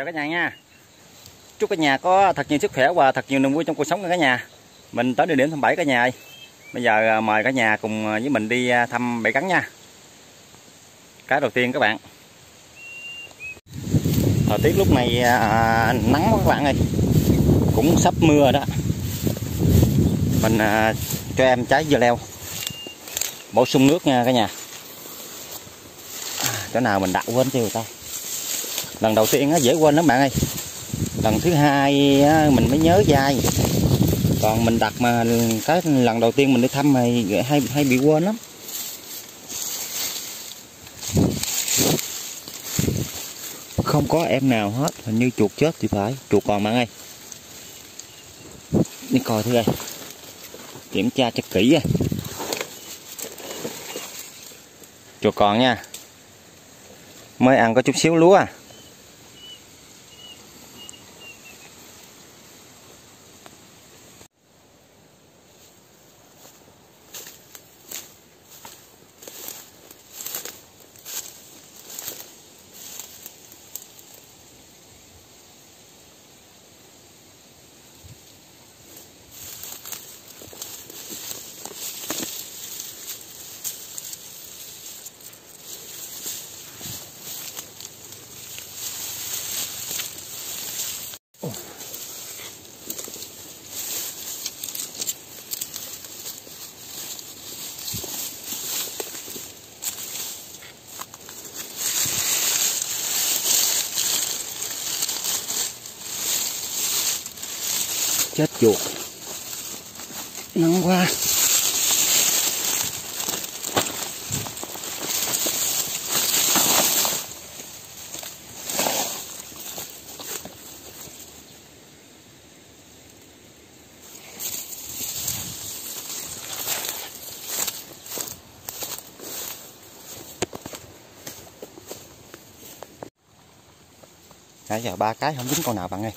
Chào cả nhà nha. Chúc cả nhà có thật nhiều sức khỏe và thật nhiều niềm vui trong cuộc sống của cả nhà. Mình tới địa điểm thăm bẫy cả nhà ơi. Bây giờ mời cả nhà cùng với mình đi thăm bẫy cắn nha. Cái đầu tiên các bạn, thời tiết lúc này nắng các bạn ơi, cũng sắp mưa đó. Mình cho em trái dưa leo bổ sung nước nha cả nhà. Chỗ nào mình đã quên tiêu ta. Lần đầu tiên nó dễ quên lắm bạn ơi, lần thứ hai mình mới nhớ dai. Còn mình đặt mà cái lần đầu tiên mình đi thăm mày hay bị quên lắm. Không có em nào hết, hình như chuột chết thì phải, chuột còn bạn ơi. Đi coi thử đây, kiểm tra cho kỹ đây. Chuột còn nha, mới ăn có chút xíu lúa à. Chết chuột nóng quá. Nãy giờ ba cái không dính con nào bạn ơi.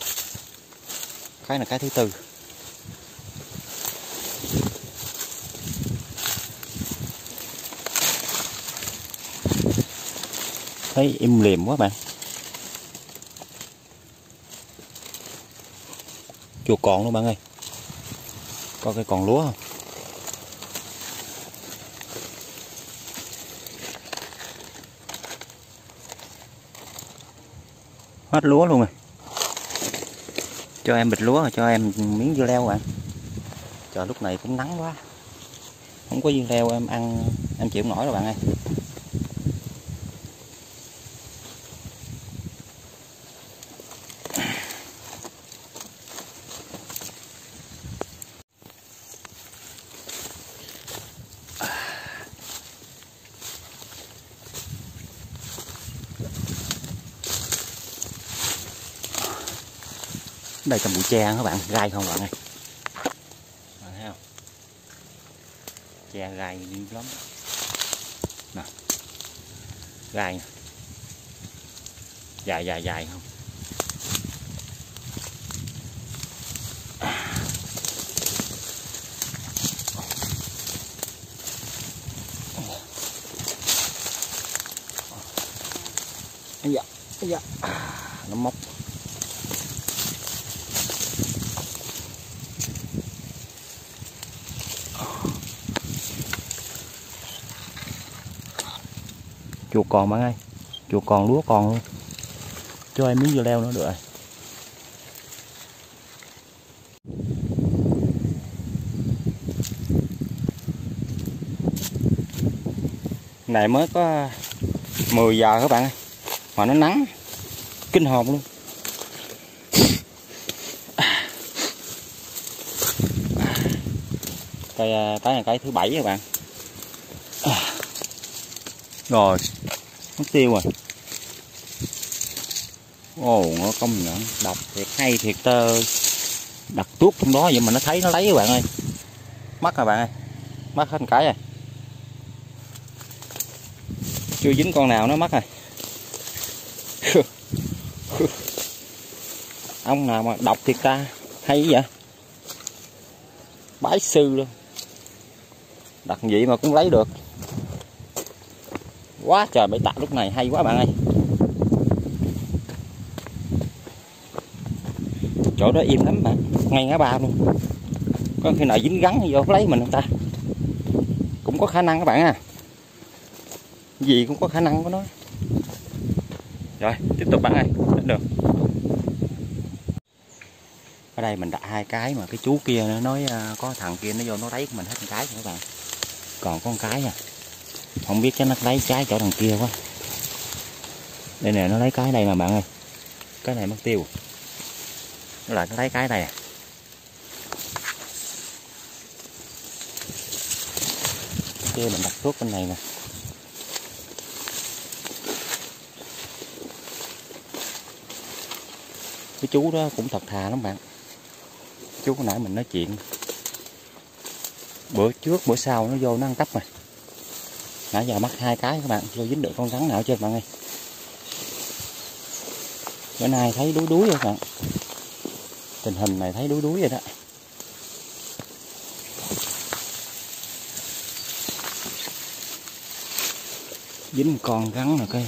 Cái là cái thứ tư. Thấy im lìm quá bạn. Chuột còn luôn bạn ơi. Coi cái còn lúa không? Hết lúa luôn rồi. Cho em bịch lúa, cho em miếng dưa leo bạn. Trời lúc này cũng nắng quá, không có dưa leo em ăn em chịu nổi đâu bạn ơi. Đây trong bụi tre các bạn, gai không bạn ơi. Bạn thấy không? Tre gai nhiều lắm. Nè. Gai. Dài không? Dạ. Nó móc. Chuột còn bạn ơi, chuột còn, lúa còn luôn. Cho em miếng dưa leo nữa được rồi. Này mới có 10 giờ các bạn ơi, mà nó nắng kinh hồn luôn. Đây tới là cái thứ 7 các bạn. Rồi mất tiêu rồi. Ồ, nó công nhận độc thiệt, hay thiệt tơ. Đặt tuốt trong đó vậy mà nó thấy nó lấy các bạn ơi. Mắc rồi bạn ơi, mắc hết một cái rồi. Chưa dính con nào nó mắc rồi. Ông nào mà độc thiệt ta, hay vậy. Bái sư luôn. Đặt vậy mà cũng lấy được. Quá trời bẫy tạ lúc này hay quá bạn ơi. chỗ đó im lắm mà, ngay ngã ba luôn. Có khi nào dính gắn vô lấy mình không ta? Cũng có khả năng các bạn à. Gì cũng có khả năng của nó. Rồi, tiếp tục bạn ơi, đến đường. Ở đây mình đặt hai cái mà cái chú kia nó nói có thằng kia nó vô nó lấy của mình hết một cái các bạn. Còn có một cái nha. Không biết chắc nó lấy trái chỗ thằng kia quá. Đây nè, nó lấy cái đây mà bạn ơi. Cái này mất tiêu. Nó lại nó lấy cái này nè. Kia mình đặt thuốc bên này nè. Cái chú đó cũng thật thà lắm bạn. Chú hồi nãy mình nói chuyện. Bữa trước bữa sau nó vô nó ăn cắp mà. Nãy giờ mắc hai cái các bạn, vô dính được con rắn nào chưa bạn ơi. Bữa nay thấy đuối đuối rồi các bạn. Tình hình này thấy đuối đuối rồi đó. Dính con rắn là cái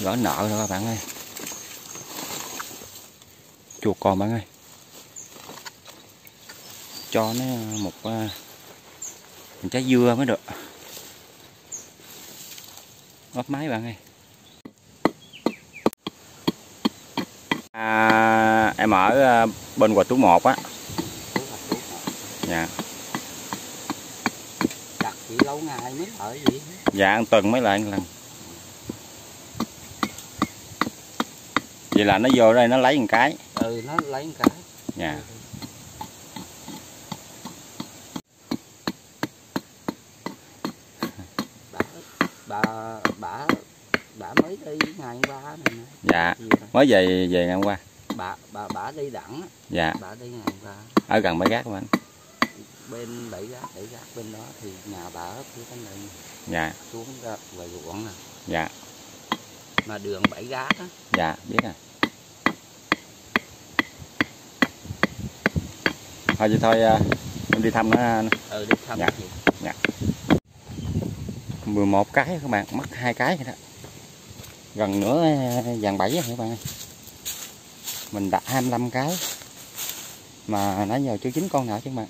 gỡ nợ rồi các bạn ơi. Chuột còn bạn ơi. Cho nó một trái dưa mới được. Góp máy bạn ơi. Em ở bên Hòa Tú 1 á. Dạ. Đặt chị lâu ngày mới ở gì? Dạ ăn tuần mới lại một lần. Vậy là nó vô đây nó lấy một cái. Ừ, nó lấy một cái. Dạ. Bà mới đi ngày hôm qua này. Dạ. Mới về ngày hôm qua. Bà đi đẳng. Dạ. Bà đi ngày hôm qua. Ở gần bãi rác của anh. Bên bãi rác bên đó thì nhà bà ấp dưới cánh này. Dạ. Xuống về ruộng nè. Dạ. Mà đường bãi rác á. Dạ, biết rồi. Thôi vậy thôi em đi thăm nó. Ừ, đi thăm. Dạ. Dạ. 11 cái các bạn, mất hai cái rồi đó. Gần nửa vàng 7 các bạn ơi. Mình đặt 25 cái mà nãy giờ chưa chín con nào chứ các bạn.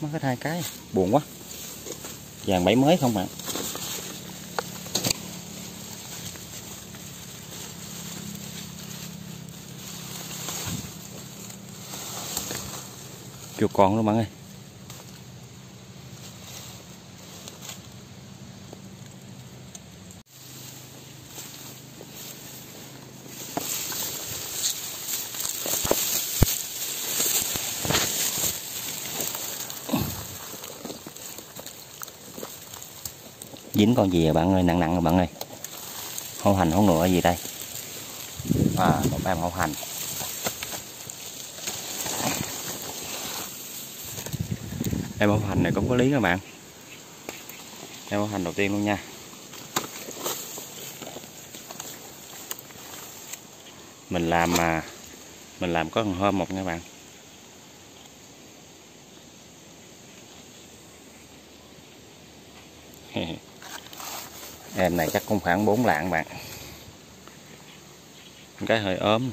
Mất hết hai cái, buồn quá. Vàng 7 mới không bạn. Chưa còn luôn bạn ơi. Dính con gì vậy bạn ơi, nặng rồi bạn ơi. Hậu hành hậu ngựa gì đây. À, một em hậu hành. Em hậu hành này cũng có lý các bạn. Em hậu hành đầu tiên luôn nha. Mình làm có hôm một nha bạn. Em này chắc cũng khoảng 4 lạng bạn. Cái hơi ốm.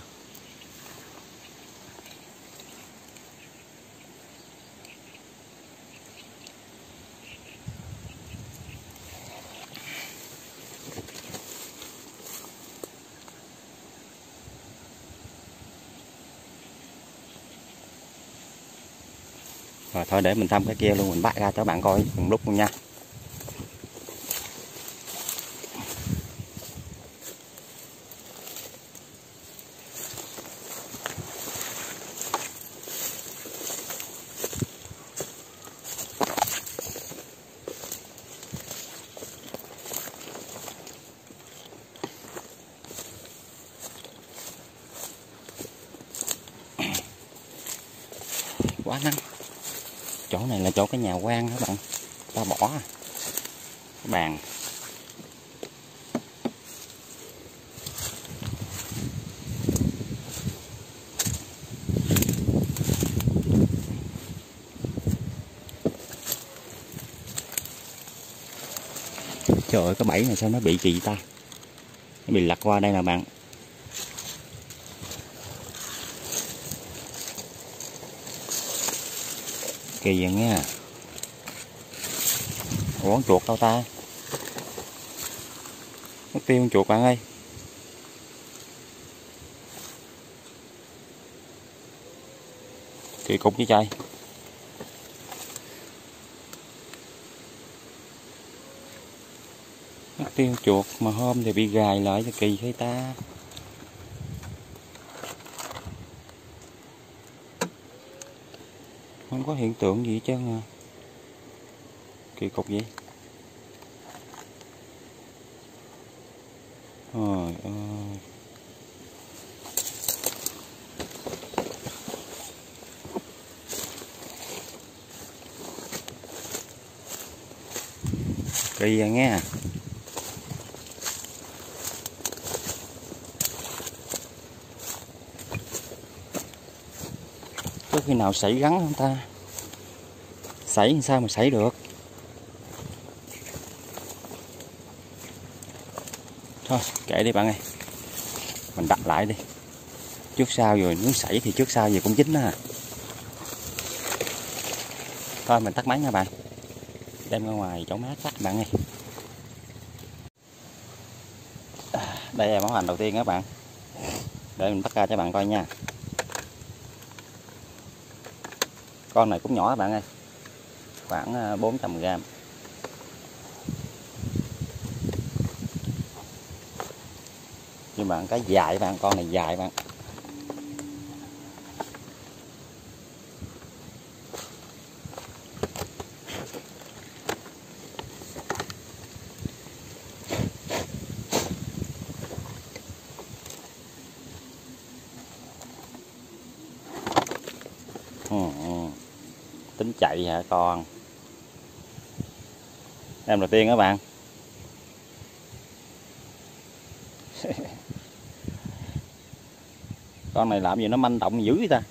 Rồi thôi để mình thăm cái kia luôn, mình bắt ra cho bạn coi cùng lúc luôn nha. Quá nắng. Chỗ này là chỗ cái nhà quan các bạn. Ta bỏ bàn. Trời ơi, cái bẫy này sao nó bị kỳ ta. Nó bị lật qua đây nè bạn. kỳ vậy nghe. Ủa con chuột đâu ta? Mất tiêu con chuột bạn ơi. Kỳ cục với trời. Mất tiêu chuột mà hôm thì bị gài lại cho kỳ thấy ta. Không có hiện tượng gì hết trơn à. Kỳ cục vậy. Trời ơi. Kỳ vậy nghe. Có khi nào sảy rắn không ta? Sảy làm sao mà sảy được? Thôi kệ đi bạn ơi, mình đặt lại đi. Trước sau rồi nếu sảy thì trước sau gì cũng chín ha. Thôi mình tắt máy nha bạn, đem ra ngoài chỗ mát tắt bạn ơi. Đây là món hành đầu tiên các bạn, để mình bắt ra cho bạn coi nha. Con này cũng nhỏ bạn ơi, khoảng 400g. Nhưng mà cái dài bạn, con này dài bạn. Tính chạy hả con? Em đầu tiên các bạn. Con này làm gì nó manh động dữ vậy ta?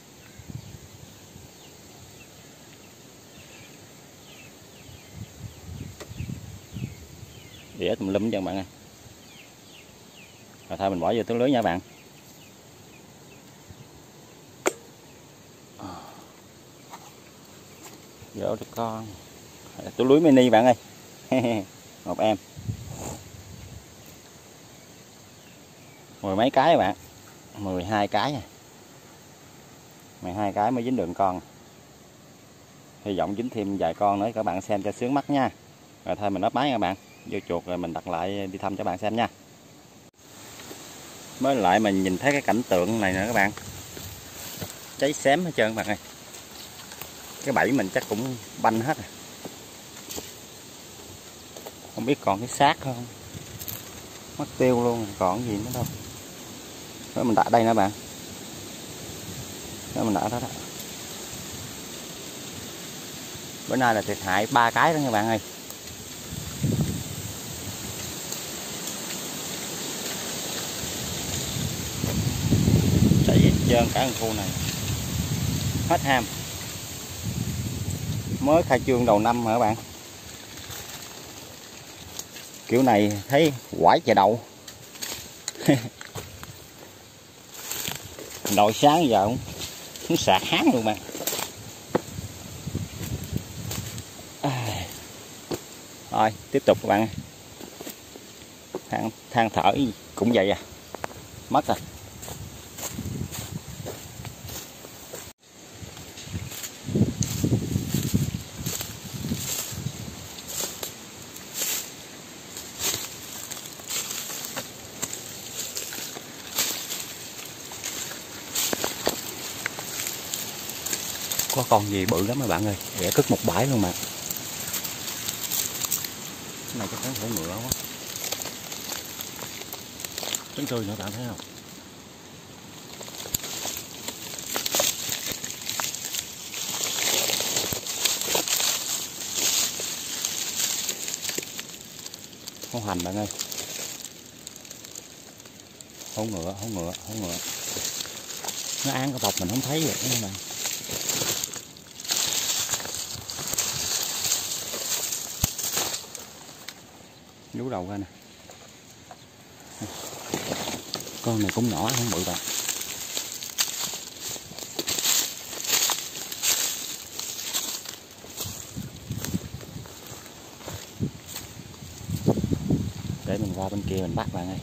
Đĩa tùm lum cho bạn ơi. Rồi thôi mình bỏ vô túi lưới nha bạn. Vô được con. Túi lưới mini bạn ơi. Một em. Mười mấy cái bạn. 12 cái à. 12 cái mới dính đường con. Hy vọng dính thêm vài con nữa các bạn xem cho sướng mắt nha. Rồi thôi mình ốp máy các bạn, vô chuột rồi mình đặt lại đi thăm cho bạn xem nha. Mới lại mình nhìn thấy cái cảnh tượng này nữa các bạn. Cháy xém hết trơn các bạn ơi. Cái bẫy mình chắc cũng banh hết rồi. Không biết còn cái xác không. Mất tiêu luôn, còn gì nữa đâu. Đó, mình đặt đây nè bạn. Đó, mình đặt đó đó. Bữa nay là thiệt hại 3 cái đó nha bạn ơi. Chạy hết trơn cả con khu này. Hết ham. Mới khai trương đầu năm hả các bạn. Kiểu này thấy quải chợ đậu. Đội sáng giờ cũng nó sạc háng luôn bạn. Rồi tiếp tục các bạn. Than thở cũng vậy à. Mất rồi. Có con gì bự lắm các bạn ơi, đẻ cứt một bãi luôn mà. Cái này chắc chắn phải ngựa quá. Trứng tươi nữa bạn thấy không? Hổ hành bạn ơi. Hổ ngựa. Nó ăn cái bọc mình không thấy vậy các bạn. Vú đầu ra nè. Con này cũng nhỏ không bự bạn. qua bên kia mình bắt bạn ơi.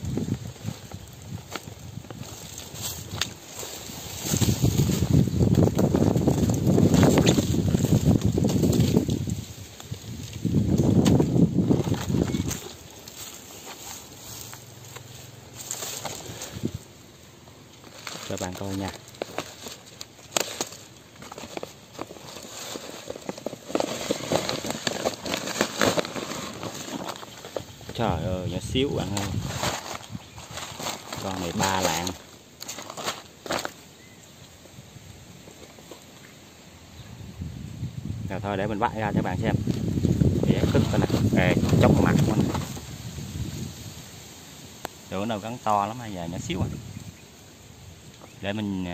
Cho bạn coi nha. Trời ơi, nhỏ xíu bạn ơi. Con này 3 lạng. Rồi thôi để mình bắt ra cho bạn xem. Để cứt tên này, chống mặt của mình. Tưởng đâu cắn to lắm, hay giờ nhỏ xíu à. Để mình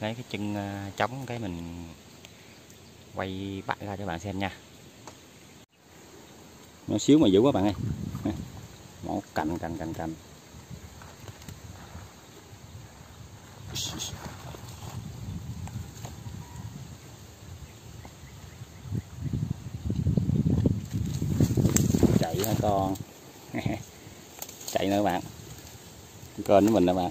lấy cái chân chống cái mình quay bắt ra cho bạn xem nha. Nó xíu mà dữ quá bạn ơi. Mổ cành. Chạy hả con. Chạy nữa bạn. Kênh của mình nè bạn.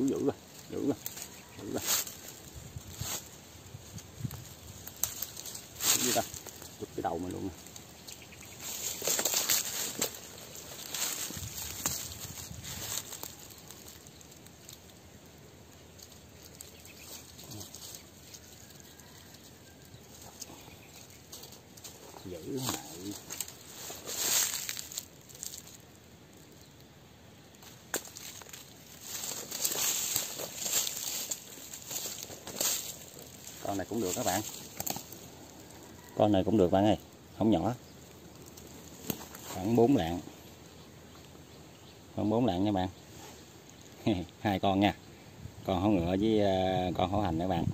Dữ rồi. Dữ ta, đục cái đầu mình luôn. Dữ mày. Con này cũng được các bạn. Con này cũng được bạn ơi. Không nhỏ. Khoảng 4 lạng. Khoảng 4 lạng nha bạn. Hai con nha. Con hổ ngựa với con hổ hành các bạn.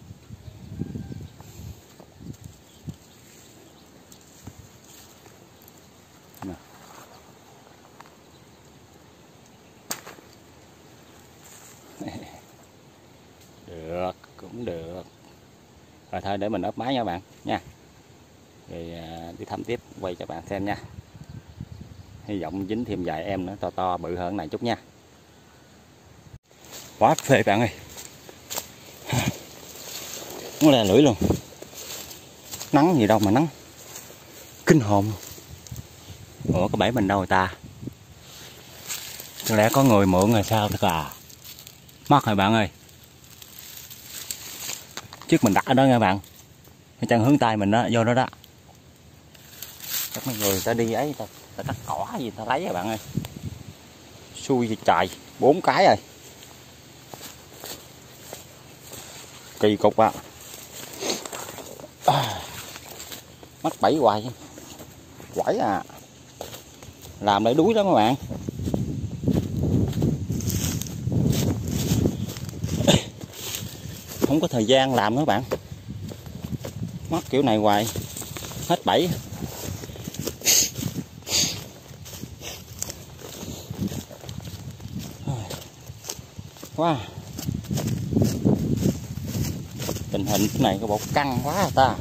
Được. Cũng được. Rồi thôi để mình ốp máy nha bạn nha. Rồi đi thăm tiếp quay cho bạn xem nha. Hy vọng dính thêm vài em nữa to bự hơn này chút nha. Quá phê bạn ơi. Nó là lưỡi luôn. Nắng gì đâu mà nắng. Kinh hồn. Ủa cái bẫy mình đâu rồi ta. Có lẽ có người mượn rồi sao thật à. Mất rồi bạn ơi. Trước mình đặt ở đó nha bạn. Cái chân hướng tay mình đó, vô đó đó. Các người ta đi ấy, ta cắt cỏ gì ta lấy các bạn ơi. Xui gì trời, 4 cái rồi. Kỳ cục à. Mắc bẫy hoài. Quẩy à. Làm lại đuối đó các bạn. Không có thời gian làm nữa bạn. Mắc kiểu này hoài. Hết bẫy. Wow. Tình hình này có bộ căng quá à ta.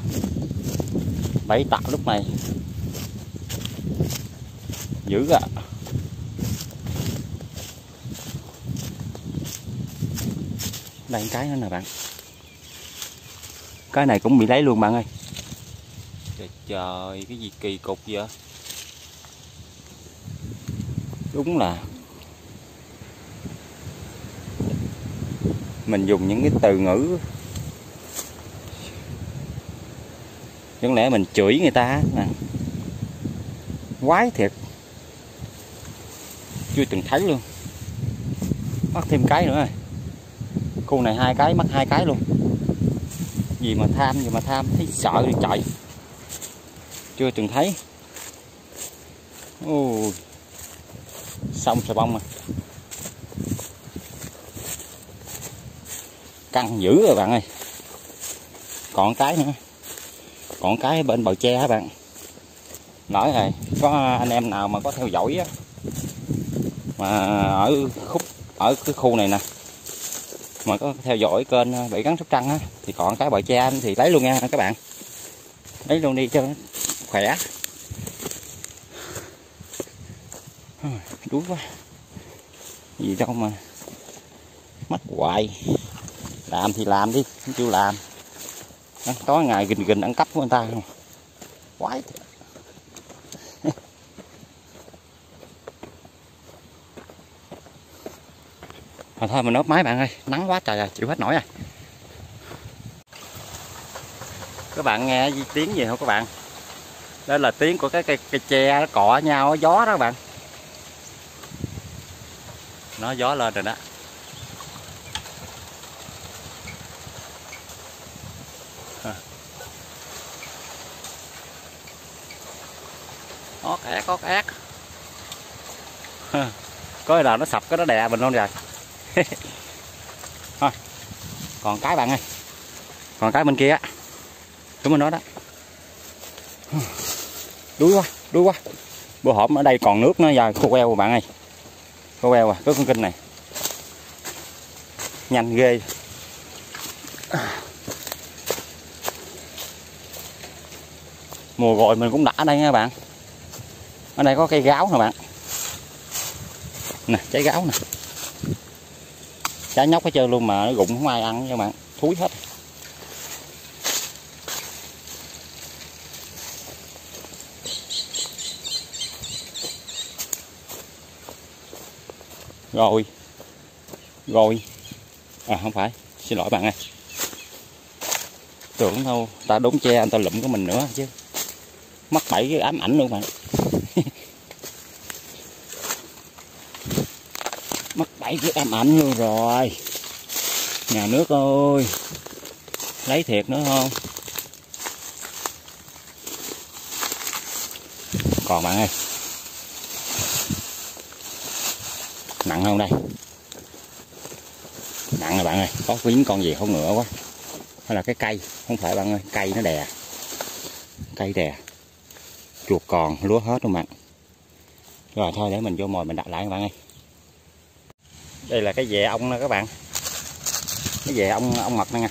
Bẫy tặc lúc này. Dữ à. Đây cái nữa nè bạn. Cái này cũng bị lấy luôn bạn ơi. Trời trời, cái gì kỳ cục vậy. Đúng là mình dùng những cái từ ngữ. Chẳng lẽ mình chửi người ta nè. Quái thiệt. Chưa từng thấy luôn. Mắc thêm cái nữa rồi. Cô này 2 cái, mắc 2 cái luôn. Gì mà tham, thấy sợ được chạy. Chưa từng thấy. Ôi. Xong xà bông à. Căng dữ rồi bạn ơi. Còn cái nữa. Còn cái bên bờ tre hả bạn. Nói rồi, có anh em nào mà có theo dõi á. mà ở cái khu này nè mà có theo dõi kênh Bẫy Rắn Sóc Trăng á, thì còn cái bọ tre anh thì lấy luôn nha các bạn, lấy luôn đi cho nó khỏe. Đuối quá gì đâu mà mắc hoài, làm thì làm đi, không chịu làm. Tối ngày gình gình ăn cắp của người ta không quái. Thôi mình ốp máy bạn ơi, nắng quá trời rồi, chịu hết nổi rồi. Các bạn nghe tiếng gì không các bạn? Đó là tiếng của cái cây tre nó cọ nhau, gió đó các bạn. Nó gió lên rồi đó. Ót ác có nào nó sập cái nó đè mình luôn rồi. Thôi còn cái bạn ơi, còn cái bên kia á, đúng mình nói đó. Đuối quá, đuối quá. Bữa hổm ở đây còn nước nữa, giờ khô queo rồi bạn ơi, khô queo rồi. Có con kinh này nhanh ghê. Mùa rồi mình cũng đã ở đây nha bạn. Ở đây có cây gáo nè bạn, nè trái gáo nè, trái nhóc hết trơn luôn mà nó rụng không ai ăn nha bạn, thúi hết. Rồi à không phải, xin lỗi bạn ơi, tưởng đâu ta đốn tre anh ta lụm của mình nữa chứ, mắc bẫy cái ám ảnh luôn bạn. Mắc bẫy cái ám ảnh luôn rồi, nhà nước ơi, lấy thiệt nữa không. Còn bạn ơi, nặng không đây? Nặng rồi bạn ơi, có víu con gì không ngựa quá, hay là cái cây, không phải bạn ơi, cây nó đè, cây đè. Chuột còn, lúa hết luôn bạn. Rồi thôi để mình vô mồi mình đặt lại các bạn ơi. Đây là cái dè ong nè các bạn. Cái dè ong mật nè nha.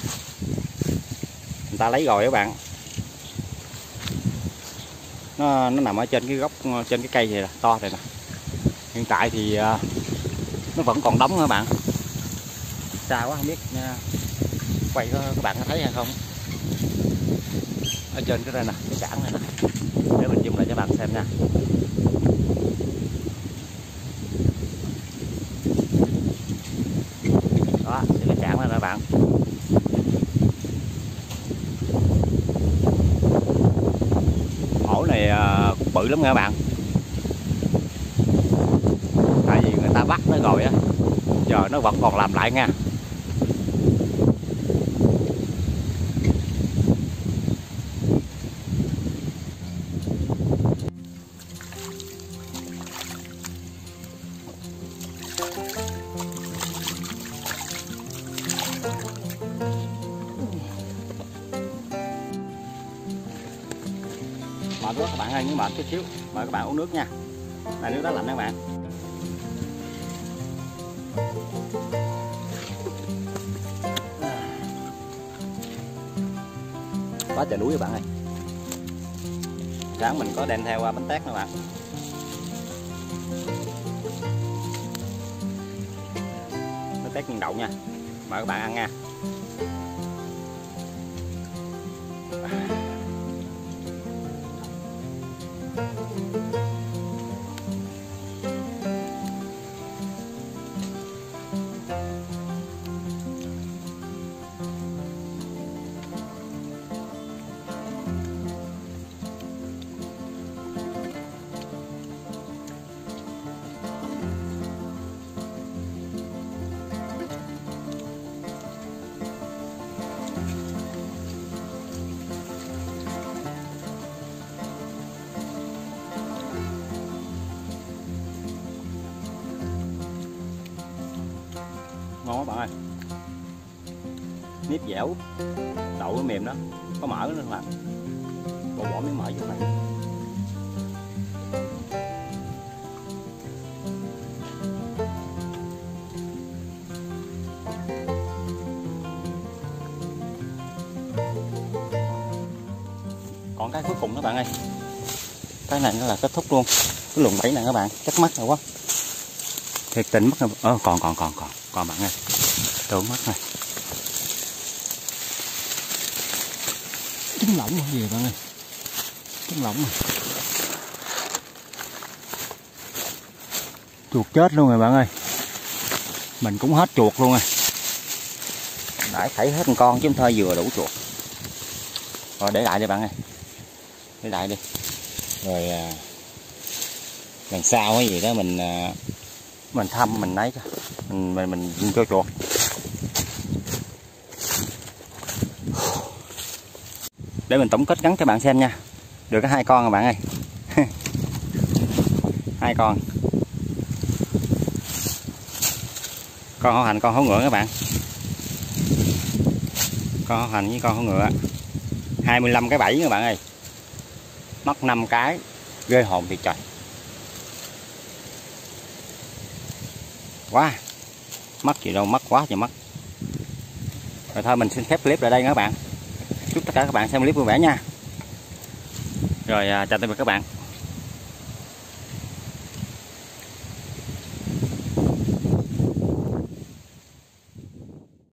Người ta lấy rồi các bạn. Nó nằm ở trên cái gốc, trên cái cây này là to này nè. Hiện tại thì nó vẫn còn đóng các bạn. Xa quá không biết quay các bạn có thấy hay không. Ở trên cái đây nè, cái cảng này nè. Để mình zoom lại cho bạn xem nha. Đó, thì cái cảng này nè bạn. Ổ này bự lắm nha bạn. Tại vì người ta bắt nó rồi á, giờ nó vẫn còn làm lại nha. Mệt quá các bạn ơi, nhưng mệt chút xíu, mời các bạn uống nước nha. Là nước đó lạnh các bạn. Quá trời đuối các bạn ơi. Sáng mình có đem theo bánh tét nữa các bạn. Bánh tét nhân đậu nha, mời các bạn ăn nha. Ngon các bạn ơi, nếp dẻo, đậu nó mềm đó, có mỡ nữa mà bỏ miếng mỡ vô này. Còn cái cuối cùng các bạn ơi, cái này nó là kết thúc luôn. Cái luồng bẫy này các bạn, chắc mắc rồi quá, thiệt tình mất rồi. Còn bạn ơi, tưởng mất này trứng lỏng không gì bạn ơi, trứng lỏng rồi, chuột chết luôn rồi bạn ơi, mình cũng hết chuột luôn rồi. Nãy thảy hết một con chứ không thôi vừa đủ chuột rồi, để lại đi bạn ơi, để lại đi rồi lần sau cái gì đó mình thăm mình lấy cho mình cho chuột. Để mình tổng kết ngắn cho bạn xem nha, được có 2 con rồi bạn ơi. 2 con, con hổ hành, con hổ ngựa các bạn, con hổ hành với con hổ ngựa. 25 cái bẫy các bạn ơi, mất 5 cái, ghê hồn thiệt trời quá. Mất gì đâu, mất quá trời mất. Rồi thôi mình xin phép clip lại đây các bạn. Chúc tất cả các bạn xem clip vui vẻ nha. Rồi chào tạm biệt các bạn.